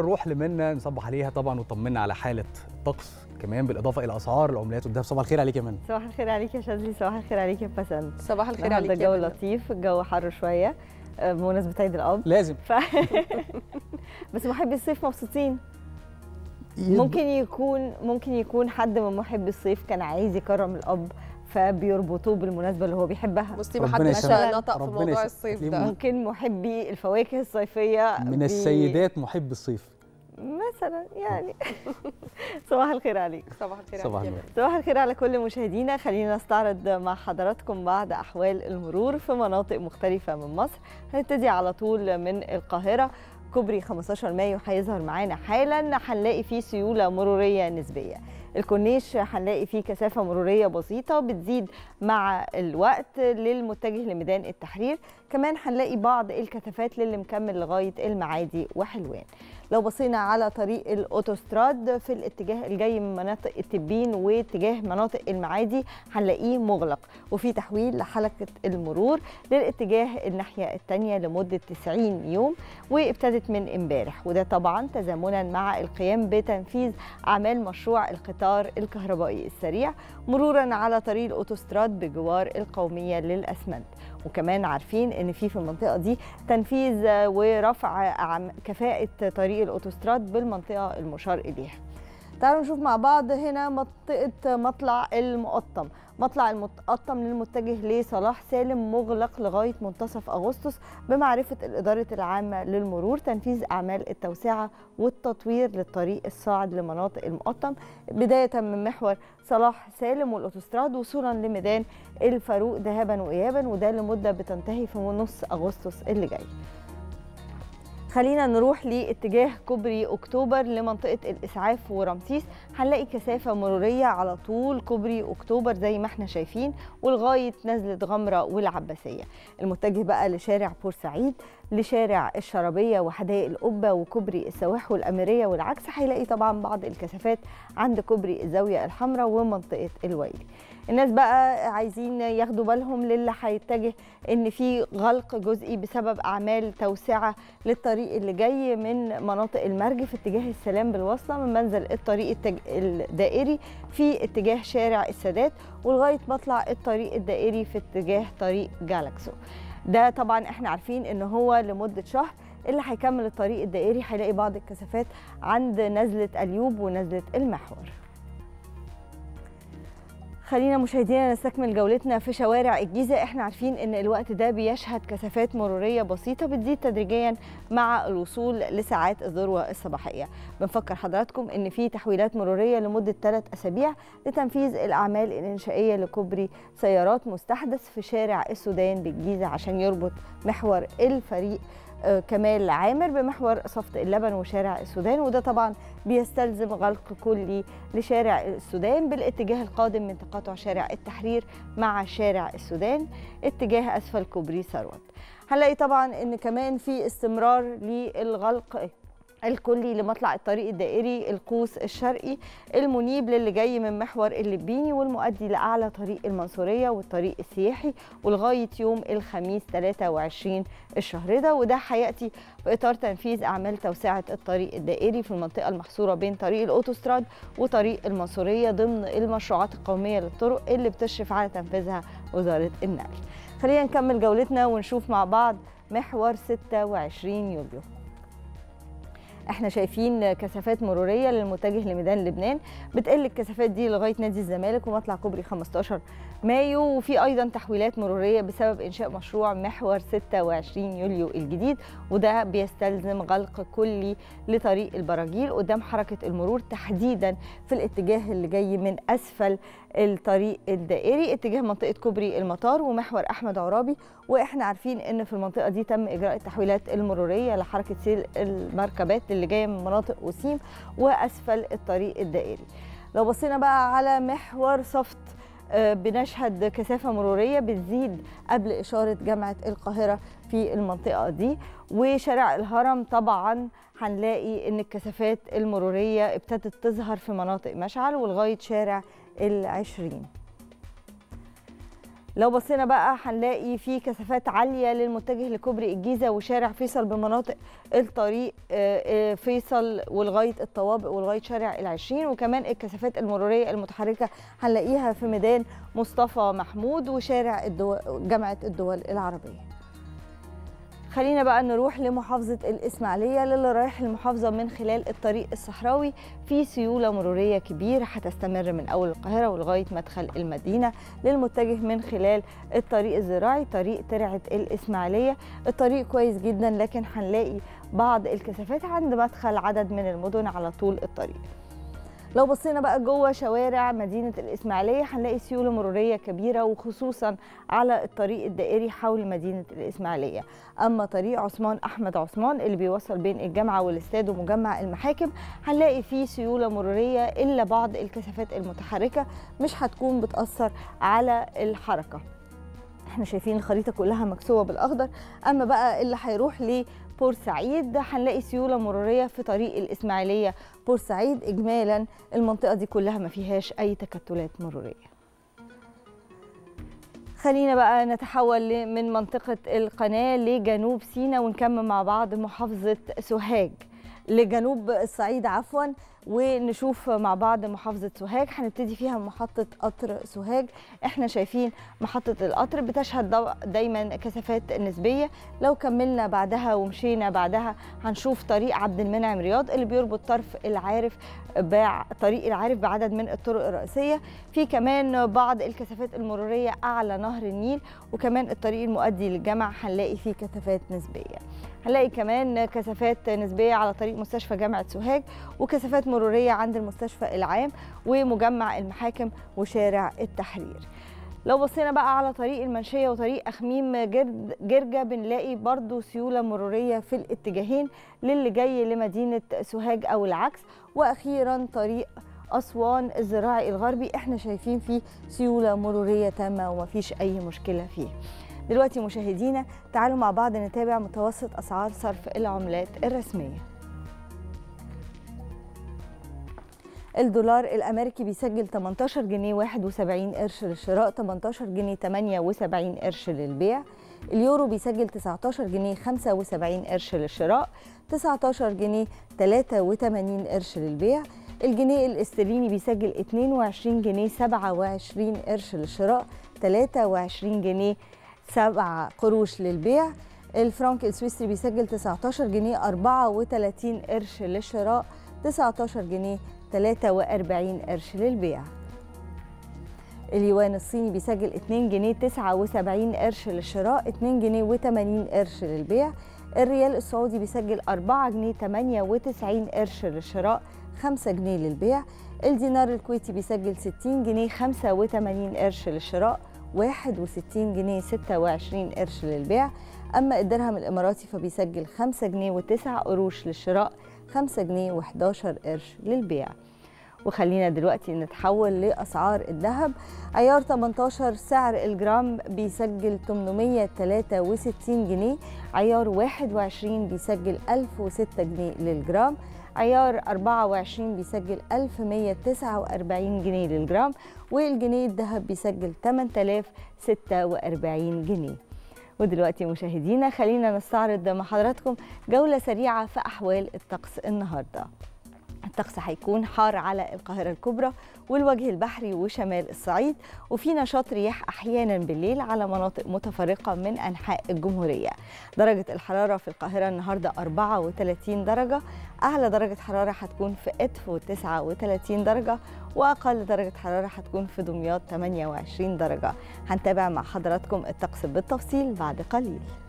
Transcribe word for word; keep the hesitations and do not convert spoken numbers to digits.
نروح لمنى نصبح عليها طبعا وطمنا على حاله الطقس كمان، بالاضافه الى اسعار العملات والذهب. صباح الخير عليك يا منى. صباح الخير عليك يا شاذلي، صباح الخير عليك يا بسنت. صباح الخير عليك. الجو لطيف، الجو حر شويه بمناسبه عيد الاب لازم ف... بس محبي الصيف مبسوطين. ممكن يكون ممكن يكون حد من محبي الصيف كان عايز يكرم الاب فبيربطوه بالمناسبه اللي هو بيحبها. بصي ما حدش نطق في موضوع الصيف ده. ممكن محبي الفواكه الصيفيه من بي... السيدات محبي الصيف مثلا يعني. صباح الخير عليك. صباح الخير عليك. صباح, صباح الخير على كل مشاهدينا. خلينا نستعرض مع حضراتكم بعض احوال المرور في مناطق مختلفه من مصر. هنبتدي على طول من القاهره، كوبري خمستاشر مايو هيظهر معانا حالا، هنلاقي فيه سيوله مروريه نسبيه. الكورنيش هنلاقي فيه كثافه مروريه بسيطه بتزيد مع الوقت للمتجه لميدان التحرير، كمان هنلاقي بعض الكثافات للي مكمل لغايه المعادي وحلوان. لو بصينا على طريق الاوتوستراد في الاتجاه الجاي من مناطق التبين واتجاه مناطق المعادي هنلاقيه مغلق، وفي تحويل لحلقه المرور للاتجاه الناحيه الثانيه لمده تسعين يوم وابتدت من امبارح، وده طبعا تزامنا مع القيام بتنفيذ اعمال مشروع القطار الكهربائي السريع مرورا على طريق الاوتوستراد بجوار القوميه للاسمنت. وكمان عارفين ان في في المنطقه دي تنفيذ ورفع كفاءه طريق الاوتوستراد بالمنطقه المشار اليها. تعالوا نشوف مع بعض هنا منطقه مطلع المقطم. مطلع المقطم للمتجه لصلاح سالم مغلق لغايه منتصف اغسطس بمعرفه الاداره العامه للمرور تنفيذ اعمال التوسعه والتطوير للطريق الصاعد لمناطق المقطم، بدايه من محور صلاح سالم والاوتوستراد وصولا لميدان الفاروق ذهابا وايابا، وده لمده بتنتهي في نص اغسطس اللي جاي. خلينا نروح لاتجاه كوبري اكتوبر لمنطقه الاسعاف ورمسيس، هنلاقي كثافه مروريه على طول كوبري اكتوبر زي ما احنا شايفين ولغايه نزله غمره والعباسيه. المتجه بقى لشارع بورسعيد لشارع الشرابيه وحدائق القبه وكوبري السواح والاميريه والعكس، هيلاقي طبعا بعض الكثافات عند كوبري الزاويه الحمراء ومنطقه الويلي. الناس بقى عايزين ياخدوا بالهم للي هيتجه ان في غلق جزئي بسبب اعمال توسعه للطريق اللي جاي من مناطق المرج في اتجاه السلام بالوصله من منزل الطريق التج... الدائري في اتجاه شارع السادات ولغايه مطلع الطريق الدائري في اتجاه طريق جالاكسو. ده طبعا احنا عارفين ان هو لمده شهر. اللي هيكمل الطريق الدائري هيلاقي بعض الكثافات عند نزله اليوب ونزله المحور. خلينا مشاهدينا نستكمل جولتنا في شوارع الجيزة. احنا عارفين ان الوقت ده بيشهد كثافات مرورية بسيطة بتزيد تدريجيا مع الوصول لساعات الذروة الصباحية. بنفكر حضراتكم ان في تحويلات مرورية لمدة ثلاث اسابيع لتنفيذ الاعمال الانشائية لكوبري سيارات مستحدث في شارع السودان بالجيزة عشان يربط محور الفريق كمال عامر بمحور صفة اللبن وشارع السودان، وده طبعا بيستلزم غلق كلي لشارع السودان بالاتجاه القادم من تقاطع شارع التحرير مع شارع السودان اتجاه أسفل كوبري ثروت. هنلاقي طبعا إن كمان في استمرار للغلق الكلي لمطلع الطريق الدائري القوس الشرقي المنيب للي جاي من محور اللبيني والمؤدي لأعلى طريق المنصورية والطريق السياحي ولغاية يوم الخميس ثلاثة وعشرين الشهر ده، وده هيأتي في إطار تنفيذ أعمال توسعة الطريق الدائري في المنطقة المحصورة بين طريق الأوتوستراد وطريق المنصورية ضمن المشروعات القومية للطرق اللي بتشرف على تنفيذها وزارة النقل. خلينا نكمل جولتنا ونشوف مع بعض محور ستة وعشرين يوليو. احنا شايفين كثافات مروريه للمتجه لميدان لبنان، بتقل الكثافات دي لغايه نادي الزمالك ومطلع كوبري خمستاشر مايو، وفي ايضا تحويلات مروريه بسبب انشاء مشروع محور ستة وعشرين يوليو الجديد، وده بيستلزم غلق كلي لطريق البراجيل قدام حركه المرور تحديدا في الاتجاه اللي جاي من اسفل الطريق الدائري اتجاه منطقه كوبري المطار ومحور احمد عرابي. واحنا عارفين ان في المنطقه دي تم اجراء التحويلات المروريه لحركه سير المركبات اللي جايه من مناطق وسيم واسفل الطريق الدائري. لو بصينا بقى على محور صفت بنشهد كثافه مروريه بتزيد قبل اشاره جامعه القاهره في المنطقه دي، وشارع الهرم طبعا هنلاقي ان الكثافات المروريه ابتدت تظهر في مناطق مشعل ولغايه شارع العشرين. لو بصينا بقى هنلاقي في كثافات عاليه للمتجه لكوبري الجيزه وشارع فيصل بمناطق الطريق فيصل ولغايه الطوابق ولغايه شارع العشرين، وكمان الكثافات المروريه المتحركه هنلاقيها في ميدان مصطفى محمود وشارع الدول جامعه الدول العربيه. خلينا بقى نروح لمحافظة الإسماعيلية. للي رايح المحافظة من خلال الطريق الصحراوي في سيولة مرورية كبيرة هتستمر من أول القاهرة ولغاية مدخل المدينة. للمتجه من خلال الطريق الزراعي طريق ترعة الإسماعيلية، الطريق كويس جدا لكن هنلاقي بعض الكثافات عند مدخل عدد من المدن على طول الطريق. لو بصينا بقى جوه شوارع مدينة الإسماعيلية هنلاقي سيولة مرورية كبيرة وخصوصا على الطريق الدائري حول مدينة الإسماعيلية. أما طريق عثمان أحمد عثمان اللي بيوصل بين الجامعة والاستاد ومجمع المحاكم هنلاقي فيه سيولة مرورية إلا بعض الكثافات المتحركة مش هتكون بتأثر على الحركة. احنا شايفين الخريطة كلها مكسوة بالأخضر. أما بقى اللي هيروح ليه بورسعيد هنلاقي سيوله مروريه في طريق الاسماعيليه بورسعيد. اجمالا المنطقه دي كلها ما فيهاش اي تكتلات مروريه. خلينا بقى نتحول من منطقه القناه لجنوب سيناء ونكمل مع بعض محافظه سوهاج، لجنوب الصعيد عفوا، ونشوف مع بعض محافظة سوهاج. هنبتدي فيها محطة قطر سوهاج. احنا شايفين محطة القطر بتشهد دايما كثافات نسبية. لو كملنا بعدها ومشينا بعدها هنشوف طريق عبد المنعم رياض اللي بيربط طرف العارف بع... طريق العارف بعدد من الطرق الرئيسية. في كمان بعض الكثافات المرورية أعلى نهر النيل، وكمان الطريق المؤدي للجامعة هنلاقي فيه كثافات نسبية. هنلاقي كمان كثافات نسبية على طريق مستشفى جامعة سوهاج، وكثافات مرورية عند المستشفى العام ومجمع المحاكم وشارع التحرير. لو بصينا بقى على طريق المنشية وطريق أخميم جرجة بنلاقي برضو سيولة مرورية في الاتجاهين للي جاي لمدينة سوهاج أو العكس. وأخيرا طريق أسوان الزراعي الغربي احنا شايفين فيه سيولة مرورية تامة ومفيش أي مشكلة فيه. دلوقتي مشاهدينا تعالوا مع بعض نتابع متوسط أسعار صرف العملات الرسمية. الدولار الامريكي بيسجل تمنتاشر جنيه واحد وسبعين قرش للشراء، تمنتاشر جنيه تمانية وسبعين قرش للبيع. اليورو بيسجل تسعتاشر جنيه خمسة وسبعين قرش للشراء، تسعتاشر جنيه تلاتة وتمانين قرش للبيع. الجنيه الاسترليني بيسجل اتنين وعشرين جنيه سبعة وعشرين قرش للشراء، تلاتة وعشرين جنيه سبعة قروش للبيع. الفرنك السويسري بيسجل تسعتاشر جنيه أربعة وتلاتين قرش للشراء، تسعتاشر جنيه تلاتة وأربعين قرش للبيع. اليوان الصيني بيسجل اتنين جنيه تسعة وسبعين قرش للشراء، اتنين جنيه وتمانين قرش للبيع. الريال السعودي بيسجل أربعة جنيه تمانية وتسعين قرش للشراء، خمسة جنيه للبيع. الدينار الكويتي بيسجل ستين جنيه خمسة وتمانين قرش للشراء، واحد وستين جنيه ستة وعشرين قرش للبيع. أما الدرهم الإماراتي فبيسجل خمسة جنيه وتسعة قروش للشراء، خمسة جنيه وحداشر قرش للبيع. وخلينا دلوقتي نتحول لأسعار الذهب. عيار تمنتاشر سعر الجرام بيسجل تمنمية تلاتة وستين جنيه، عيار واحد وعشرين بيسجل ألف وستة جنيه للجرام، عيار أربعة وعشرين بيسجل ألف ومية تسعة وأربعين جنيه للجرام، والجنيه الذهب بيسجل تمنتلاف ستة وأربعين جنيه. ودلوقتي مشاهدينا خلينا نستعرض مع حضراتكم جولة سريعة في أحوال الطقس النهاردة. الطقس هيكون حار على القاهرة الكبرى والوجه البحري وشمال الصعيد، وفي نشاط رياح أحيانا بالليل على مناطق متفرقة من أنحاء الجمهورية. درجة الحرارة في القاهرة النهاردة أربعة وتلاتين درجة، أعلى درجة حرارة هتكون في إدفع وتسعة وتلاتين درجة، وأقل درجة حرارة هتكون في دمياط تمانية وعشرين درجة. هنتابع مع حضراتكم الطقس بالتفصيل بعد قليل.